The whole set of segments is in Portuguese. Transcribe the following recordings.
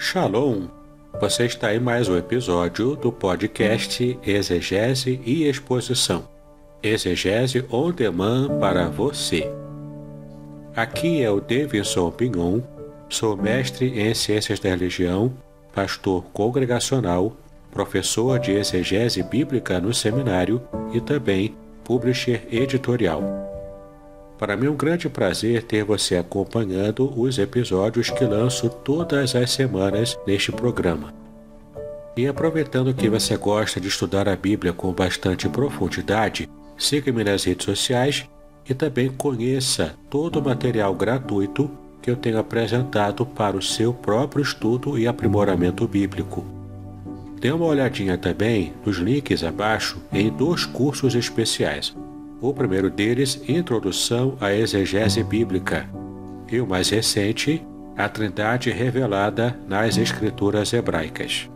Shalom! Você está em mais um episódio do podcast Exegese e Exposição. Exegese on Demand para você. Aqui é o Deivinson Bignon, sou mestre em Ciências da Religião, pastor congregacional, professor de Exegese Bíblica no seminário e também publisher editorial. Para mim é um grande prazer ter você acompanhando os episódios que lanço todas as semanas neste programa. E aproveitando que você gosta de estudar a Bíblia com bastante profundidade, siga-me nas redes sociais e também conheça todo o material gratuito que eu tenho apresentado para o seu próprio estudo e aprimoramento bíblico. Dê uma olhadinha também nos links abaixo em dois cursos especiais. O primeiro deles, Introdução à Exegese Bíblica, e o mais recente, A Trindade Revelada nas Escrituras Hebraicas.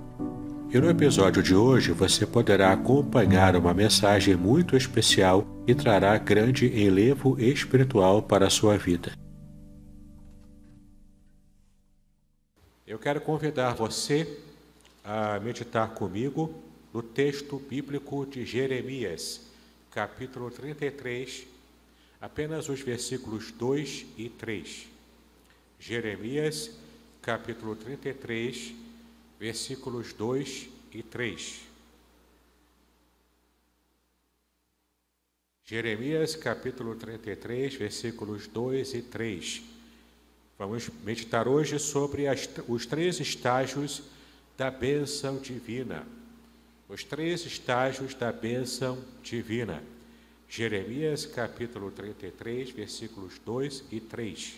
E no episódio de hoje você poderá acompanhar uma mensagem muito especial que trará grande enlevo espiritual para a sua vida. Eu quero convidar você a meditar comigo no texto bíblico de Jeremias, capítulo 33, apenas os versículos 2 e 3. Jeremias, capítulo 33, versículos 2 e 3. Jeremias, capítulo 33, versículos 2 e 3. Vamos meditar hoje sobre os três estágios da bênção divina. Os três estágios da bênção divina. Jeremias, capítulo 33, versículos 2 e 3.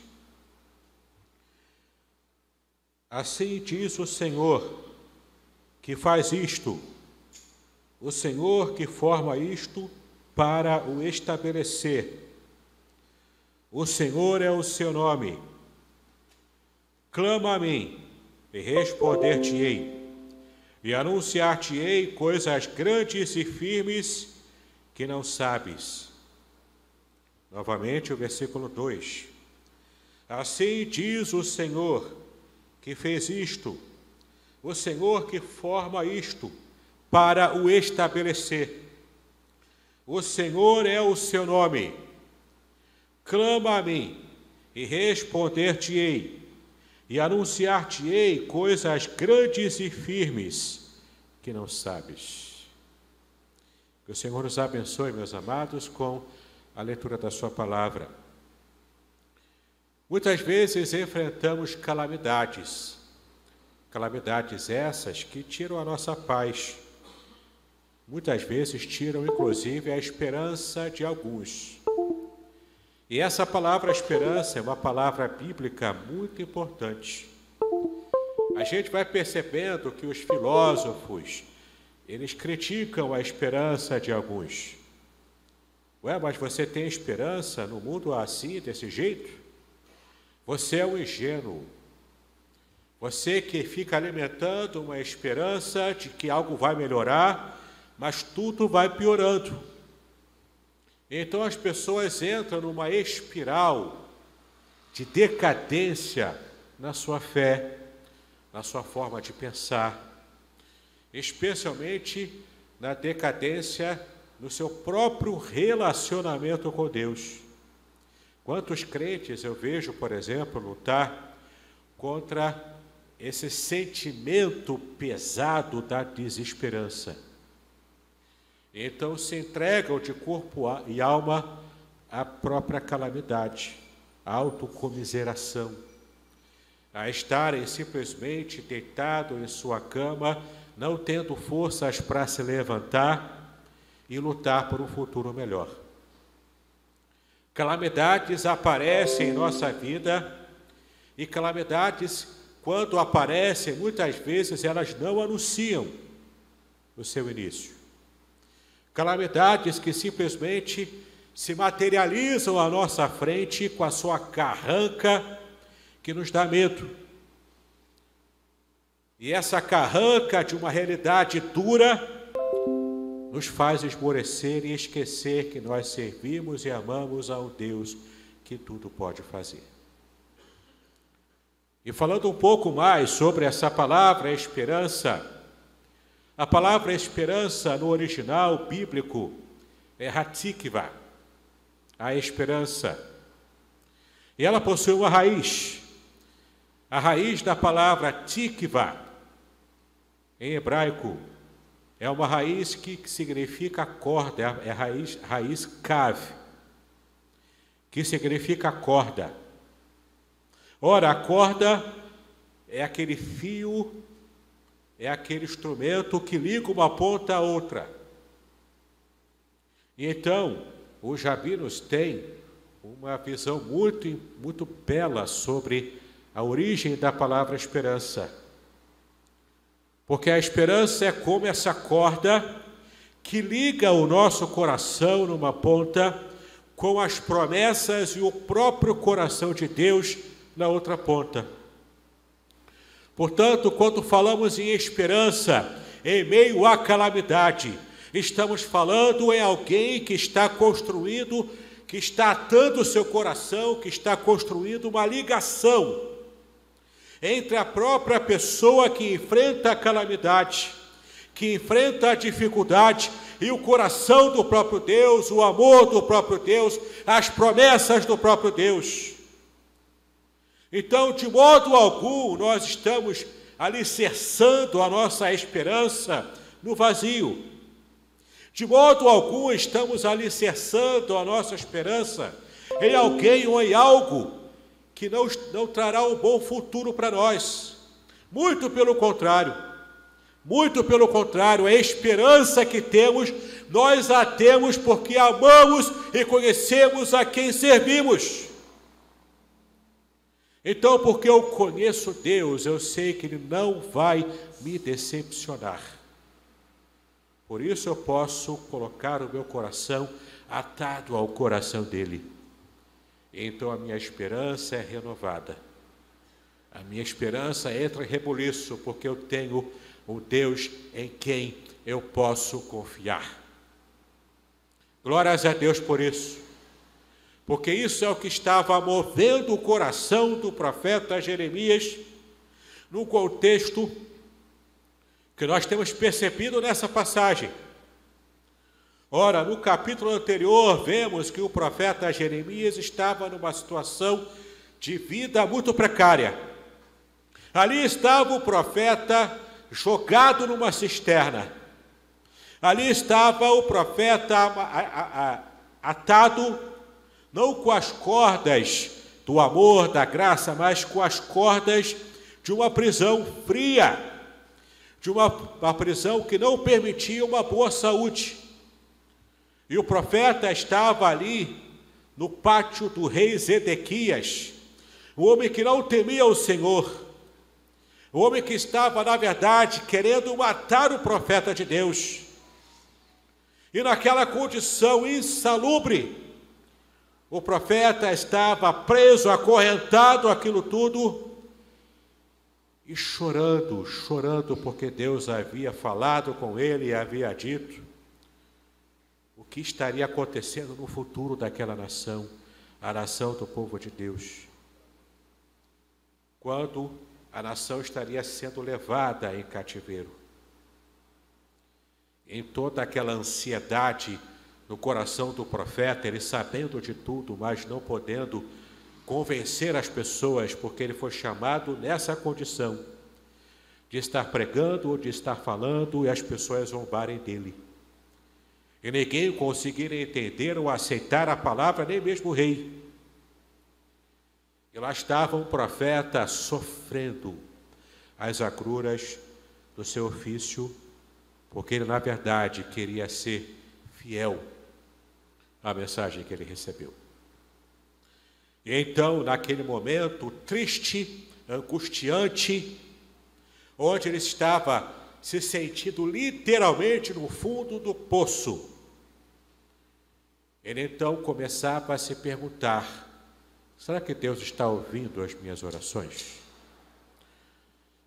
Assim diz o Senhor que faz isto, o Senhor que forma isto para o estabelecer. O Senhor é o seu nome. Clama a mim e responder-te-ei. E anunciar-te-ei coisas grandes e firmes que não sabes. Novamente o versículo 2. Assim diz o Senhor que fez isto, o Senhor que forma isto para o estabelecer. O Senhor é o seu nome. Clama a mim e responder-te-ei. E anunciar-te-ei coisas grandes e firmes que não sabes. Que o Senhor nos abençoe, meus amados, com a leitura da sua palavra. Muitas vezes enfrentamos calamidades. Calamidades essas que tiram a nossa paz. Muitas vezes tiram, inclusive, a esperança de alguns. E essa palavra esperança é uma palavra bíblica muito importante. A gente vai percebendo que os filósofos, eles criticam a esperança de alguns. Ué, mas você tem esperança no mundo assim, desse jeito? Você é um ingênuo. Você que fica alimentando uma esperança de que algo vai melhorar, mas tudo vai piorando. Então as pessoas entram numa espiral de decadência na sua fé, na sua forma de pensar, especialmente na decadência no seu próprio relacionamento com Deus. Quantos crentes eu vejo, por exemplo, lutar contra esse sentimento pesado da desesperança. Então se entregam de corpo e alma à própria calamidade, à autocomiseração, a estarem simplesmente deitados em sua cama, não tendo forças para se levantar e lutar por um futuro melhor. Calamidades aparecem em nossa vida e calamidades, quando aparecem, muitas vezes elas não anunciam o seu início. Calamidades que simplesmente se materializam à nossa frente com a sua carranca que nos dá medo. E essa carranca de uma realidade dura nos faz esmorecer e esquecer que nós servimos e amamos a um Deus que tudo pode fazer. E falando um pouco mais sobre essa palavra esperança, a palavra esperança no original bíblico é hatikva, a esperança. E ela possui uma raiz. A raiz da palavra tikva, em hebraico, é uma raiz que significa corda, é a raiz kav, que significa corda. Ora, a corda é aquele fio, é aquele instrumento que liga uma ponta à outra. E então, os rabinos têm uma visão muito bela sobre a origem da palavra esperança. Porque a esperança é como essa corda que liga o nosso coração numa ponta com as promessas e o próprio coração de Deus na outra ponta. Portanto, quando falamos em esperança, em meio à calamidade, estamos falando em alguém que está construindo, que está atando o seu coração, que está construindo uma ligação entre a própria pessoa que enfrenta a calamidade, que enfrenta a dificuldade, e o coração do próprio Deus, o amor do próprio Deus, as promessas do próprio Deus. Então, de modo algum, nós estamos alicerçando a nossa esperança no vazio. De modo algum, estamos alicerçando a nossa esperança em alguém ou em algo que não trará um bom futuro para nós. Muito pelo contrário, a esperança que temos, nós a temos porque amamos e conhecemos a quem servimos. Então, porque eu conheço Deus, eu sei que Ele não vai me decepcionar. Por isso eu posso colocar o meu coração atado ao coração dEle. Então a minha esperança é renovada. A minha esperança entra em rebuliço, porque eu tenho um Deus em quem eu posso confiar. Glórias a Deus por isso. Porque isso é o que estava movendo o coração do profeta Jeremias, no contexto que nós temos percebido nessa passagem. Ora, no capítulo anterior, vemos que o profeta Jeremias estava numa situação de vida muito precária. Ali estava o profeta jogado numa cisterna. Ali estava o profeta atado, não com as cordas do amor, da graça, mas com as cordas de uma prisão fria, de uma prisão que não permitia uma boa saúde. E o profeta estava ali no pátio do rei Zedequias, um homem que não temia o Senhor, um homem que estava, na verdade, querendo matar o profeta de Deus. E naquela condição insalubre, o profeta estava preso, acorrentado, aquilo tudo, e chorando, porque Deus havia falado com ele e havia dito o que estaria acontecendo no futuro daquela nação, a nação do povo de Deus, quando a nação estaria sendo levada em cativeiro. Em toda aquela ansiedade no coração do profeta, ele sabendo de tudo, mas não podendo convencer as pessoas, porque ele foi chamado nessa condição de estar pregando ou de estar falando e as pessoas zombarem dele. E ninguém conseguiram entender ou aceitar a palavra, nem mesmo o rei. E lá estava um profeta sofrendo as agruras do seu ofício, porque ele, na verdade, queria ser fiel à mensagem que ele recebeu. E então, naquele momento triste, angustiante, onde ele estava se sentindo literalmente no fundo do poço, ele então começava a se perguntar: será que Deus está ouvindo as minhas orações?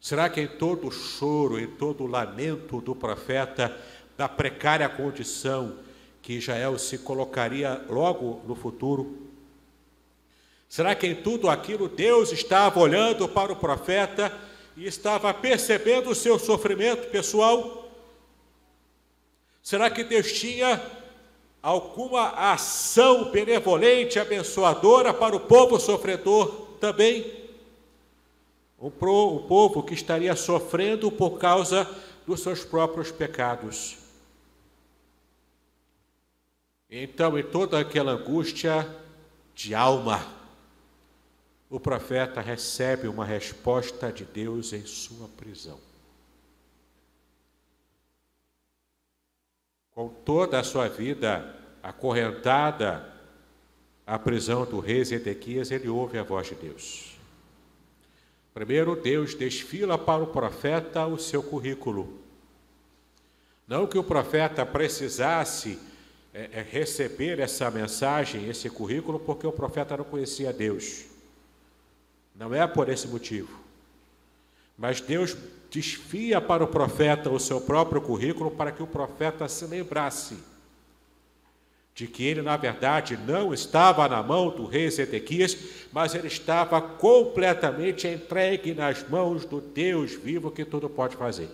Será que em todo o choro, em todo o lamento do profeta, da precária condição que Israel se colocaria logo no futuro, Será que em tudo aquilo Deus estava olhando para o profeta e estava percebendo o seu sofrimento pessoal? Será que Deus tinha alguma ação benevolente, abençoadora para o povo sofredor também? Um povo que estaria sofrendo por causa dos seus próprios pecados. Então, em toda aquela angústia de alma, o profeta recebe uma resposta de Deus em sua prisão. Com toda a sua vida acorrentada à prisão do rei Zedequias, ele ouve a voz de Deus. Primeiro, Deus desfila para o profeta o seu currículo. Não que o profeta precisasse receber essa mensagem, esse currículo, porque o profeta não conhecia Deus. Não é por esse motivo. Mas Deus desfia para o profeta o seu próprio currículo para que o profeta se lembrasse de que ele, na verdade, não estava na mão do rei Zedequias, mas ele estava completamente entregue nas mãos do Deus vivo que tudo pode fazer.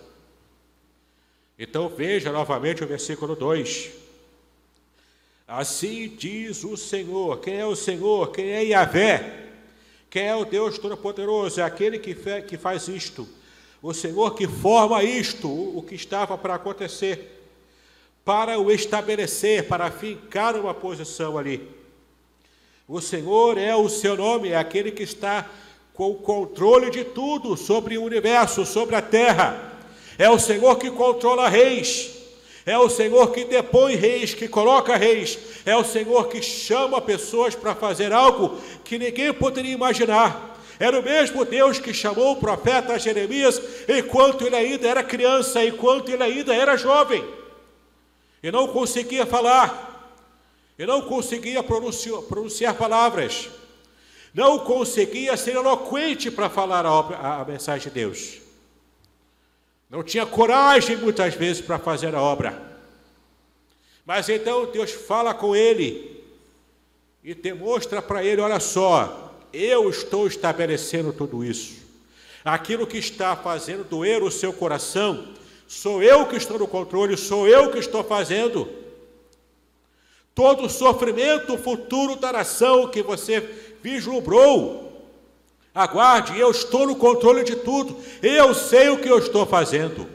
Então veja novamente o versículo 2. Assim diz o Senhor. Quem é o Senhor? Quem é Yahvé? Quem é o Deus Todo-Poderoso? É aquele que faz isto. O Senhor que forma isto, o que estava para acontecer, para o estabelecer, para fincar uma posição ali. O Senhor é o seu nome, é aquele que está com o controle de tudo sobre o universo, sobre a terra. É o Senhor que controla reis. É o Senhor que depõe reis, que coloca reis. É o Senhor que chama pessoas para fazer algo que ninguém poderia imaginar. Era o mesmo Deus que chamou o profeta Jeremias enquanto ele ainda era criança, enquanto ele ainda era jovem. E não conseguia falar. E não conseguia pronunciar palavras. Não conseguia ser eloquente para falar a mensagem de Deus. Não tinha coragem, muitas vezes, para fazer a obra. Mas então Deus fala com ele e demonstra para ele, olha só, eu estou estabelecendo tudo isso. Aquilo que está fazendo doer o seu coração, sou eu que estou no controle, sou eu que estou fazendo. Todo o sofrimento futuro da nação que você vislumbrou, aguarde, eu estou no controle de tudo, eu sei o que eu estou fazendo.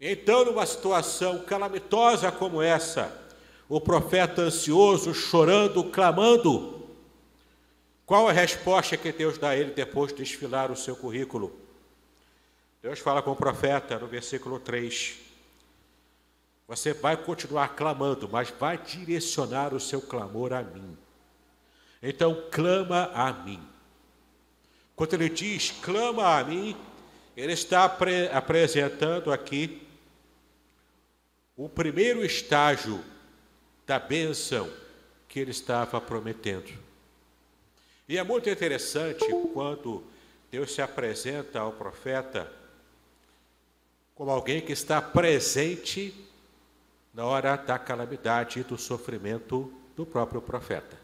Então, numa situação calamitosa como essa, o profeta ansioso, chorando, clamando, qual a resposta que Deus dá a ele depois de desfilar o seu currículo? Deus fala com o profeta no versículo 3, você vai continuar clamando, mas vai direcionar o seu clamor a mim. Então, clama a mim. Quando ele diz, clama a mim, ele está apresentando aqui o primeiro estágio da bênção que ele estava prometendo. E é muito interessante quando Deus se apresenta ao profeta como alguém que está presente na hora da calamidade e do sofrimento do próprio profeta.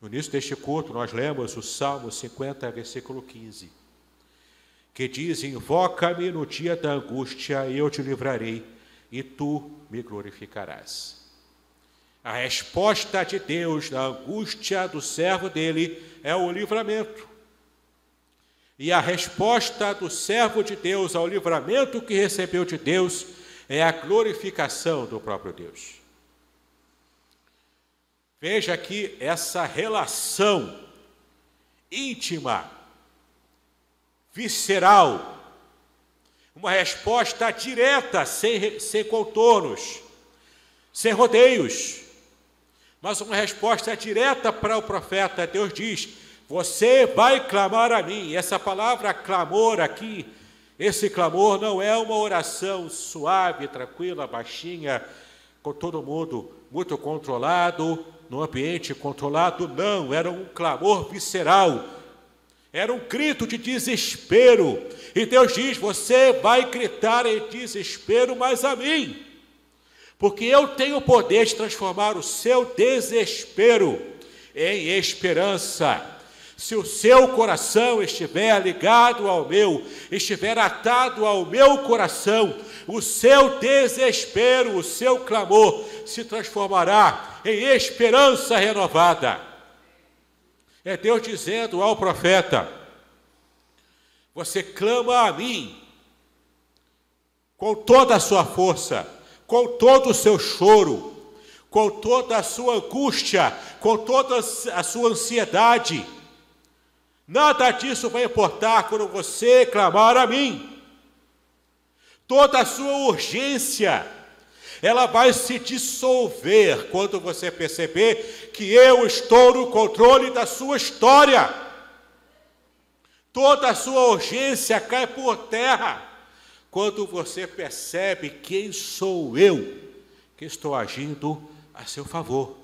No início deste culto, nós lemos o Salmo 50, versículo 15, que diz, invoca-me no dia da angústia, e eu te livrarei, e tu me glorificarás. A resposta de Deus na angústia do servo dele é o livramento. E a resposta do servo de Deus ao livramento que recebeu de Deus é a glorificação do próprio Deus. Veja aqui essa relação íntima, visceral, uma resposta direta, sem contornos, sem rodeios, mas uma resposta direta para o profeta. Deus diz, você vai clamar a mim. Essa palavra clamor aqui, esse clamor não é uma oração suave, tranquila, baixinha, com todo mundo muito controlado, num ambiente controlado, não, era um clamor visceral, era um grito de desespero, e Deus diz, você vai gritar em desespero, mas a mim, porque eu tenho o poder de transformar o seu desespero em esperança. Se o seu coração estiver ligado ao meu, estiver atado ao meu coração, o seu desespero, o seu clamor se transformará em esperança renovada. É Deus dizendo ao profeta: você clama a mim com toda a sua força, com todo o seu choro, com toda a sua angústia, com toda a sua ansiedade. Nada disso vai importar quando você clamar a mim. Toda a sua urgência, ela vai se dissolver quando você perceber que eu estou no controle da sua história. Toda a sua urgência cai por terra quando você percebe quem sou eu, que estou agindo a seu favor.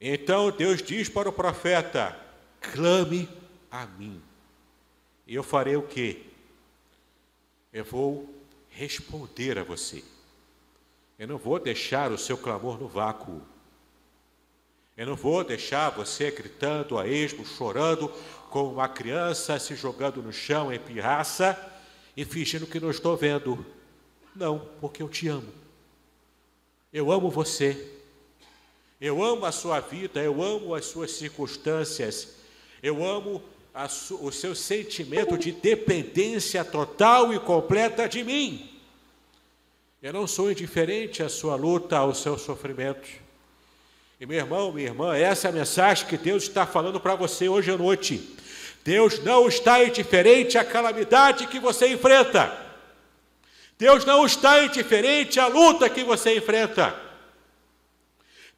Então Deus diz para o profeta: clame a mim. E eu farei o quê? Eu vou responder a você. Eu não vou deixar o seu clamor no vácuo. Eu não vou deixar você gritando a esmo, chorando, como uma criança se jogando no chão em pirraça e fingindo que não estou vendo. Não, porque eu te amo. Eu amo você. Eu amo a sua vida, eu amo as suas circunstâncias. Eu amo o seu sentimento de dependência total e completa de mim. Eu não sou indiferente à sua luta, ao seu sofrimento. E meu irmão, minha irmã, essa é a mensagem que Deus está falando para você hoje à noite. Deus não está indiferente à calamidade que você enfrenta. Deus não está indiferente à luta que você enfrenta.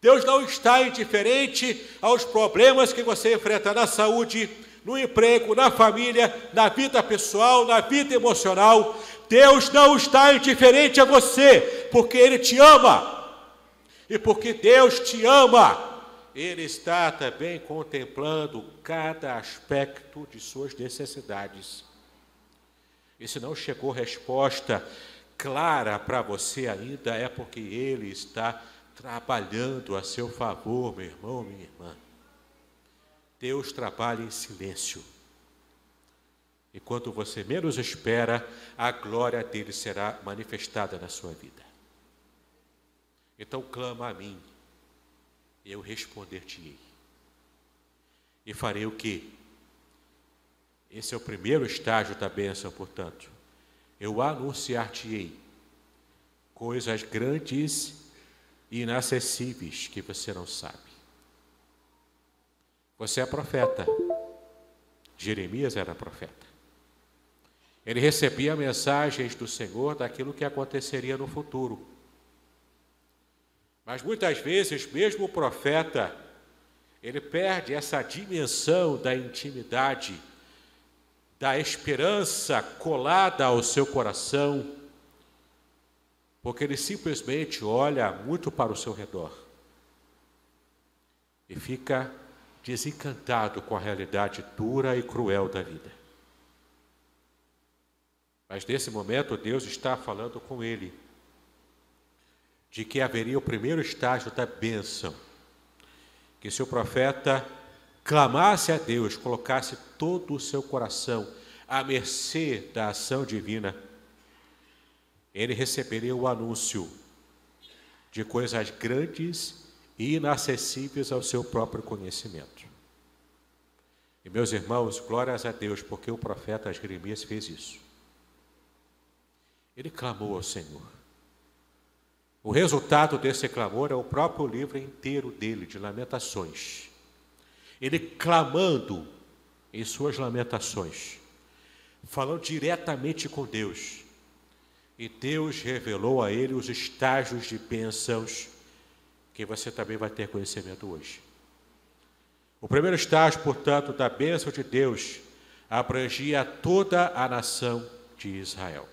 Deus não está indiferente aos problemas que você enfrenta na saúde, no emprego, na família, na vida pessoal, na vida emocional. Deus não está indiferente a você, porque Ele te ama. E porque Deus te ama, Ele está também contemplando cada aspecto de suas necessidades. E se não chegou resposta clara para você ainda, é porque Ele está trabalhando a seu favor, meu irmão, minha irmã. Deus trabalha em silêncio. E quando você menos espera, a glória dele será manifestada na sua vida. Então clama a mim, eu responder-te-ei. E farei o quê? Esse é o primeiro estágio da bênção, portanto. Eu anunciar-te-ei coisas grandes e inacessíveis que você não sabe. Você é profeta. Jeremias era profeta. Ele recebia mensagens do Senhor daquilo que aconteceria no futuro. Mas muitas vezes, mesmo o profeta, ele perde essa dimensão da intimidade, da esperança colada ao seu coração, porque ele simplesmente olha muito para o seu redor e fica desencantado com a realidade dura e cruel da vida. Mas nesse momento Deus está falando com ele de que haveria o primeiro estágio da bênção, que se o profeta clamasse a Deus, colocasse todo o seu coração à mercê da ação divina, ele receberia o anúncio de coisas grandes e inacessíveis ao seu próprio conhecimento. E meus irmãos, glórias a Deus, porque o profeta Jeremias fez isso. Ele clamou ao Senhor. O resultado desse clamor é o próprio livro inteiro dele, de Lamentações. Ele clamando em suas lamentações, falando diretamente com Deus. E Deus revelou a ele os estágios de bênçãos que você também vai ter conhecimento hoje. O primeiro estágio, portanto, da bênção de Deus abrangia toda a nação de Israel.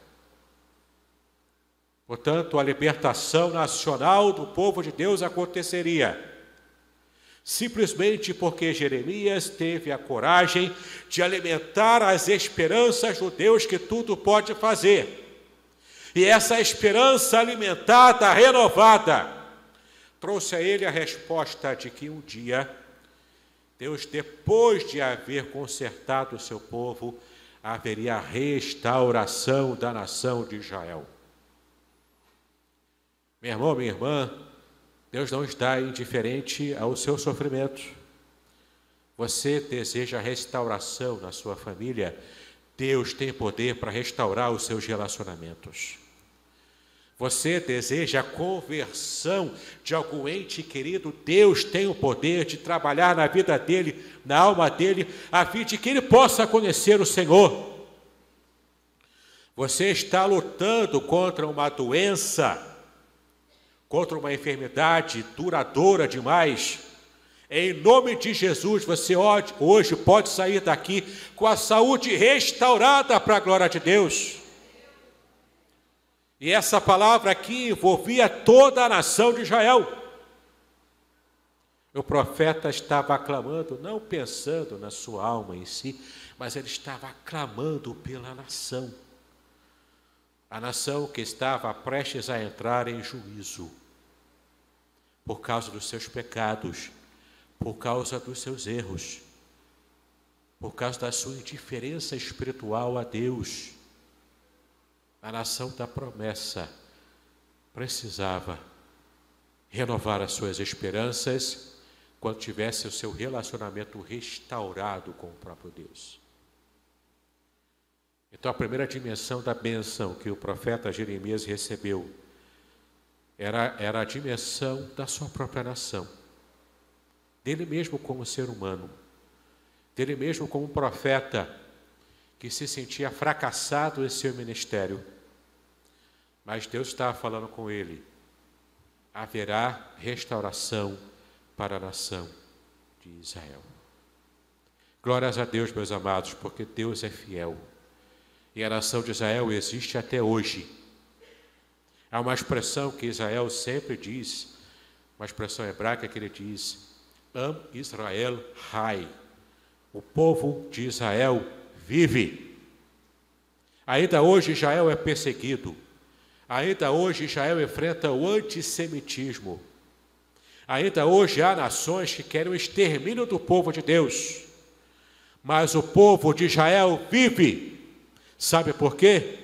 Portanto, a libertação nacional do povo de Deus aconteceria simplesmente porque Jeremias teve a coragem de alimentar as esperanças do Deus que tudo pode fazer. E essa esperança alimentada, renovada, trouxe a ele a resposta de que um dia Deus, depois de haver consertado o seu povo, haveria a restauração da nação de Israel. Meu irmão, minha irmã, Deus não está indiferente ao seu sofrimento. Você deseja restauração na sua família? Deus tem poder para restaurar os seus relacionamentos. Você deseja a conversão de algum ente querido? Deus tem o poder de trabalhar na vida dele, na alma dele, a fim de que ele possa conhecer o Senhor. Você está lutando contra uma doença, contra uma enfermidade duradoura demais. Em nome de Jesus, você hoje pode sair daqui com a saúde restaurada para a glória de Deus. E essa palavra aqui envolvia toda a nação de Israel. O profeta estava aclamando, não pensando na sua alma em si, mas ele estava aclamando pela nação. A nação que estava prestes a entrar em juízo por causa dos seus pecados, por causa dos seus erros, por causa da sua indiferença espiritual a Deus. A nação da promessa precisava renovar as suas esperanças quando tivesse o seu relacionamento restaurado com o próprio Deus. Então, a primeira dimensão da bênção que o profeta Jeremias recebeu era a dimensão da sua própria nação, dele mesmo como ser humano, dele mesmo como profeta, que se sentia fracassado em seu ministério. Mas Deus estava falando com ele: haverá restauração para a nação de Israel. Glórias a Deus, meus amados, porque Deus é fiel. E a nação de Israel existe até hoje. Há uma expressão que Israel sempre diz, uma expressão hebraica que ele diz: Am Israel Hai. O povo de Israel vive. Ainda hoje Israel é perseguido. Ainda hoje Israel enfrenta o antissemitismo. Ainda hoje há nações que querem o extermínio do povo de Deus. Mas o povo de Israel vive. Sabe por quê?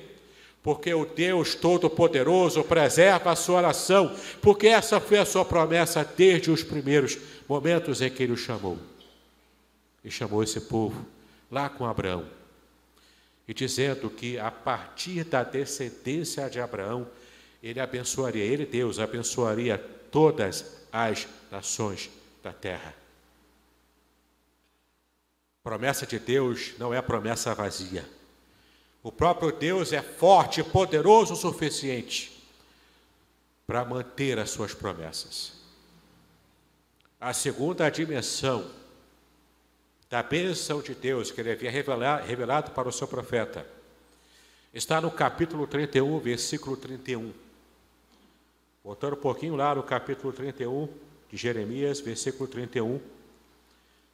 Porque o Deus Todo-Poderoso preserva a sua nação. Porque essa foi a sua promessa desde os primeiros momentos em que ele o chamou. E chamou esse povo lá com Abraão, e dizendo que a partir da descendência de Abraão, ele abençoaria, ele, Deus, abençoaria todas as nações da terra. A promessa de Deus não é promessa vazia. O próprio Deus é forte e poderoso o suficiente para manter as suas promessas. A segunda dimensão da bênção de Deus que ele havia revelado para o seu profeta está no capítulo 31, versículo 31. Voltando um pouquinho lá no capítulo 31 de Jeremias, versículo 31,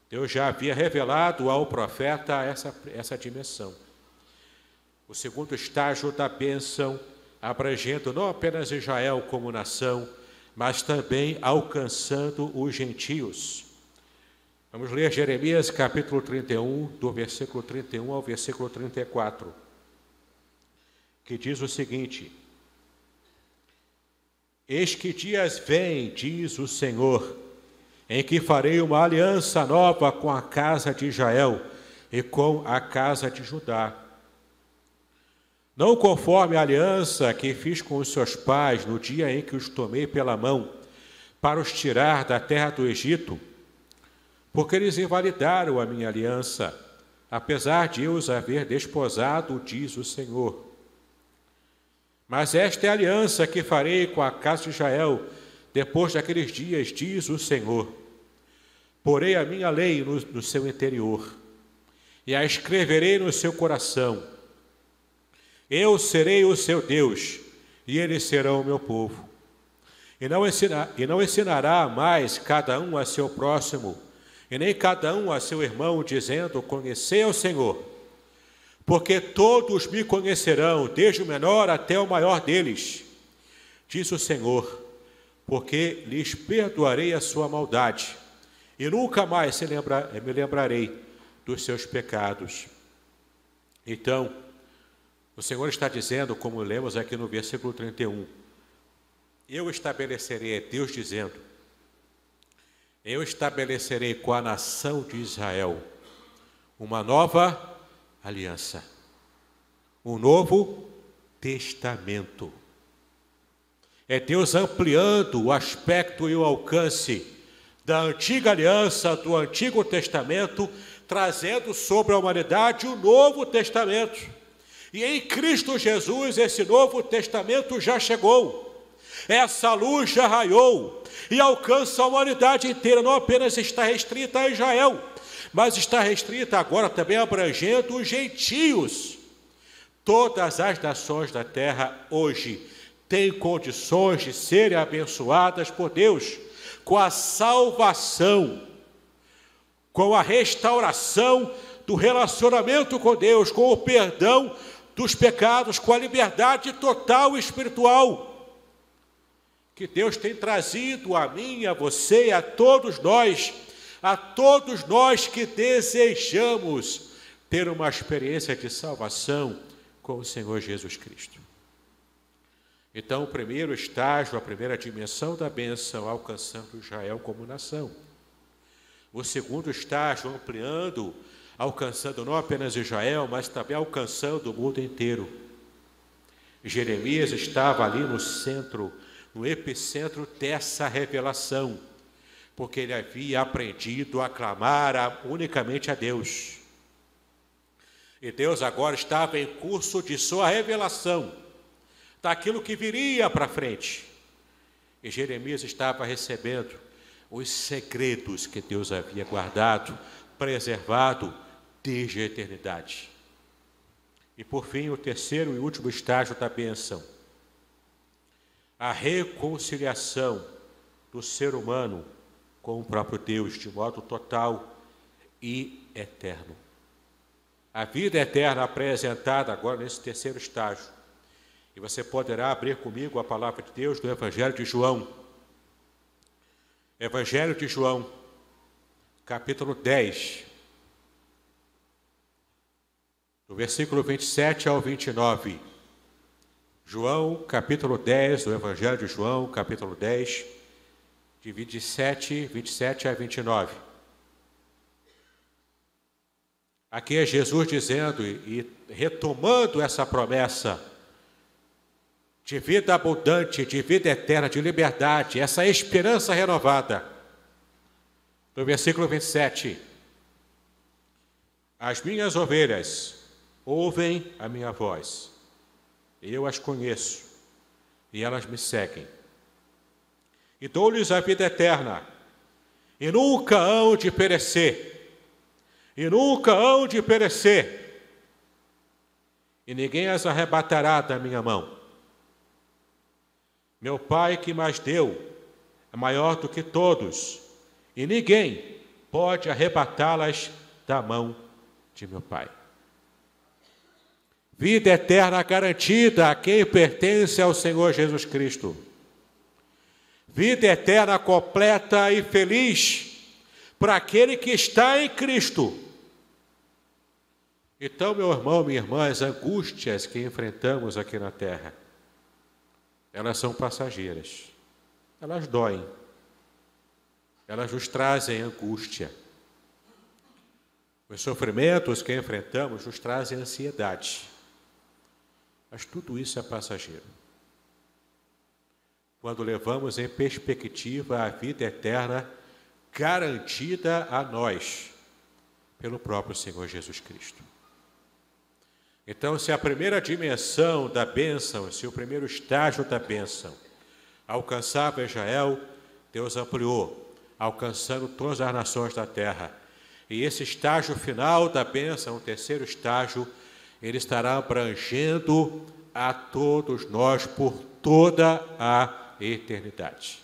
Deus já havia revelado ao profeta essa dimensão. O segundo estágio da bênção, abrangendo não apenas Israel como nação, mas também alcançando os gentios. Vamos ler Jeremias capítulo 31, do versículo 31 ao versículo 34, que diz o seguinte: Eis que dias vêm, diz o Senhor, em que farei uma aliança nova com a casa de Israel e com a casa de Judá. Não conforme a aliança que fiz com os seus pais no dia em que os tomei pela mão para os tirar da terra do Egito, porque eles invalidaram a minha aliança, apesar de eu os haver desposado, diz o Senhor. Mas esta é a aliança que farei com a casa de Israel depois daqueles dias, diz o Senhor. Porei a minha lei no seu interior e a escreverei no seu coração. Eu serei o seu Deus e eles serão o meu povo. E não ensinará mais cada um a seu próximo, e nem cada um a seu irmão, dizendo: Conhecei ao Senhor, porque todos me conhecerão, desde o menor até o maior deles, diz o Senhor, porque lhes perdoarei a sua maldade, e nunca mais me lembrarei dos seus pecados. Então, o Senhor está dizendo, como lemos aqui no versículo 31, eu estabelecerei, é Deus dizendo, eu estabelecerei com a nação de Israel uma nova aliança, um novo testamento. É Deus ampliando o aspecto e o alcance da antiga aliança, do Antigo Testamento, trazendo sobre a humanidade o Novo Testamento. E em Cristo Jesus, esse Novo Testamento já chegou. Essa luz já raiou e alcança a humanidade inteira. Não apenas está restrita a Israel, mas está restrita agora também abrangendo os gentios. Todas as nações da terra hoje têm condições de serem abençoadas por Deus, com a salvação, com a restauração do relacionamento com Deus, com o perdão dos pecados, com a liberdade total espiritual, que Deus tem trazido a mim, a você, a todos nós que desejamos ter uma experiência de salvação com o Senhor Jesus Cristo. Então, o primeiro estágio, a primeira dimensão da bênção, alcançando Israel como nação. O segundo estágio, ampliando, alcançando não apenas Israel, mas também alcançando o mundo inteiro. Jeremias estava ali no centro, no epicentro dessa revelação, porque ele havia aprendido a clamar unicamente a Deus. E Deus agora estava em curso de sua revelação, daquilo que viria para frente. E Jeremias estava recebendo os segredos que Deus havia guardado, preservado desde a eternidade. E por fim, o terceiro e último estágio da bênção, a reconciliação do ser humano com o próprio Deus, de modo total e eterno. A vida eterna apresentada agora nesse terceiro estágio. E você poderá abrir comigo a palavra de Deus do Evangelho de João. Evangelho de João, capítulo 10, do versículo 27 ao 29. João, capítulo 10, do Evangelho de João, capítulo 10, de 27 a 29. Aqui é Jesus dizendo e retomando essa promessa de vida abundante, de vida eterna, de liberdade, essa esperança renovada. No versículo 27, as minhas ovelhas ouvem a minha voz, eu as conheço e elas me seguem. E dou-lhes a vida eterna, e nunca hão de perecer, e nunca hão de perecer, e ninguém as arrebatará da minha mão. Meu Pai que mais deu é maior do que todos, e ninguém pode arrebatá-las da mão de meu Pai. Vida eterna garantida a quem pertence ao Senhor Jesus Cristo. Vida eterna completa e feliz para aquele que está em Cristo. Então, meu irmão, minha irmã, as angústias que enfrentamos aqui na terra, elas são passageiras, elas doem, elas nos trazem angústia. Os sofrimentos que enfrentamos nos trazem ansiedade, mas tudo isso é passageiro. Quando levamos em perspectiva a vida eterna garantida a nós pelo próprio Senhor Jesus Cristo. Então, se a primeira dimensão da bênção, se o primeiro estágio da bênção alcançava Israel, Deus ampliou, alcançando todas as nações da terra. E esse estágio final da bênção, o terceiro estágio, ele estará abrangendo a todos nós por toda a eternidade.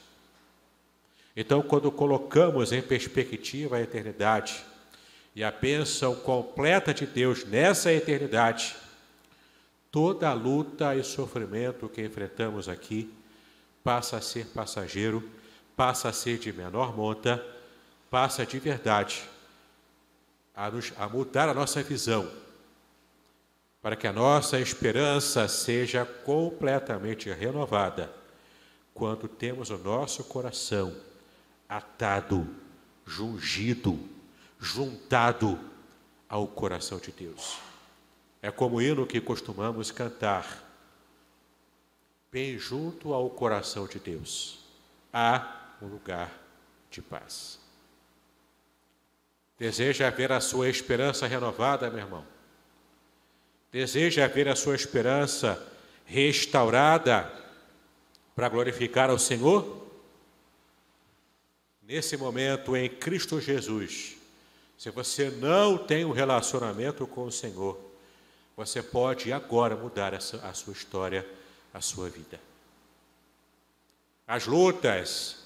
Então, quando colocamos em perspectiva a eternidade, e a bênção completa de Deus nessa eternidade, toda a luta e sofrimento que enfrentamos aqui, passa a ser passageiro, passa a ser de menor monta, passa de verdade a mudar a nossa visão, para que a nossa esperança seja completamente renovada, quando temos o nosso coração atado, jungido, juntado ao coração de Deus. É como o hino que costumamos cantar, bem junto ao coração de Deus, há um lugar de paz. Deseja ver a sua esperança renovada, meu irmão? Deseja ver a sua esperança restaurada para glorificar ao Senhor? Nesse momento, em Cristo Jesus, se você não tem um relacionamento com o Senhor, você pode agora mudar a sua história, a sua vida. As lutas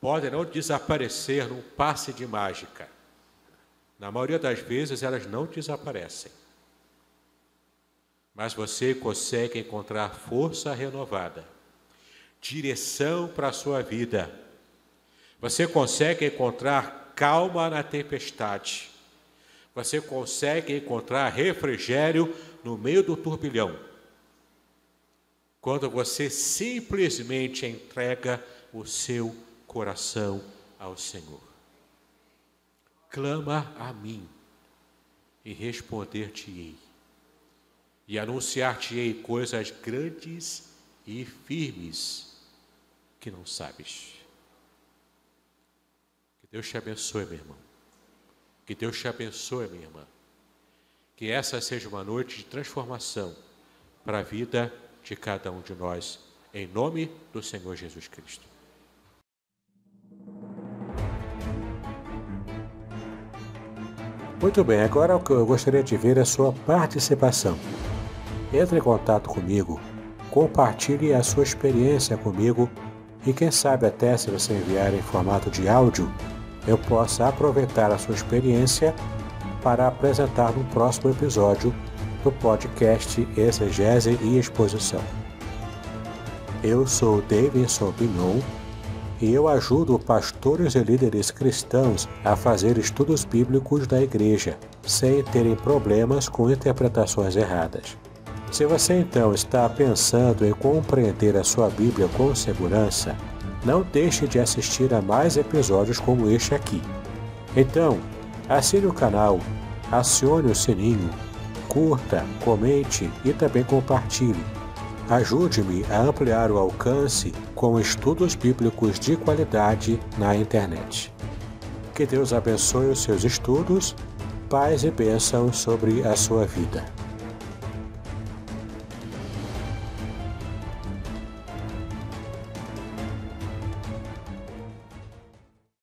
podem não desaparecer num passe de mágica. Na maioria das vezes, elas não desaparecem. Mas você consegue encontrar força renovada, direção para a sua vida. Você consegue encontrar calma na tempestade. Você consegue encontrar refrigério no meio do turbilhão. Quando você simplesmente entrega o seu coração ao Senhor. Clama a mim e responder-te-ei, e anunciar-te-ei coisas grandes e firmes que não sabes. Que Deus te abençoe, meu irmão. Que Deus te abençoe, minha irmã. Que essa seja uma noite de transformação para a vida de cada um de nós, em nome do Senhor Jesus Cristo. Muito bem, agora eu gostaria de ver a sua participação. Entre em contato comigo, compartilhe a sua experiência comigo e quem sabe até se você enviar em formato de áudio, eu possa aproveitar a sua experiência para apresentar no próximo episódio do podcast Exegese e Exposição. Eu sou Deivinson Bignon e eu ajudo pastores e líderes cristãos a fazer estudos bíblicos da igreja, sem terem problemas com interpretações erradas. Se você então está pensando em compreender a sua Bíblia com segurança, não deixe de assistir a mais episódios como este aqui. Então, assine o canal, acione o sininho, curta, comente e também compartilhe. Ajude-me a ampliar o alcance com estudos bíblicos de qualidade na internet. Que Deus abençoe os seus estudos, paz e bênção sobre a sua vida.